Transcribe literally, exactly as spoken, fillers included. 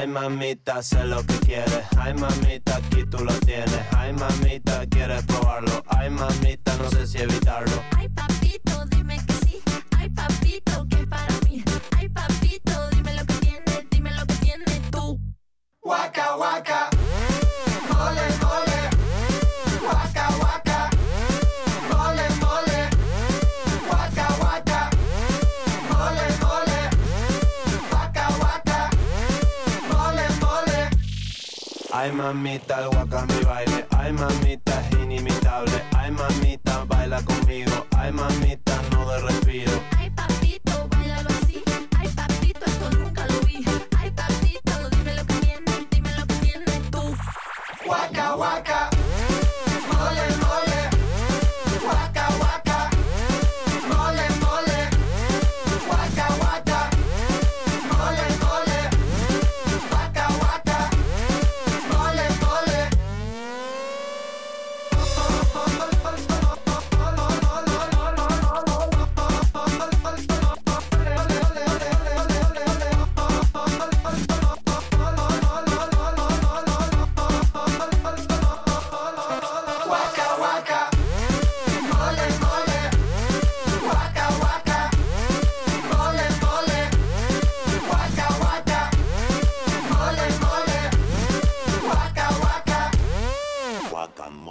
Ay, mamita, sé lo que quieres. Ay, mamita, aquí tú lo tienes. Ay, mamita, quieres probarlo. Ay, mamita, no sé si evitarlo. Ay, papito, dime que sí. Ay, papito, que es para mí. Ay, papito, dime lo que tienes. Dime lo que tienes tú. Guaca, guaca. Ole, ole. Guaca, guaca. Ole, ole. Guaca, guaca. Ole, ole. Guaca, guaca. Ole, ole. Ay, mamita, el guaca mi baile. Ay, mamita, es inimitable. Ay, mamita, baila conmigo. Ay, mamita, no de respiro.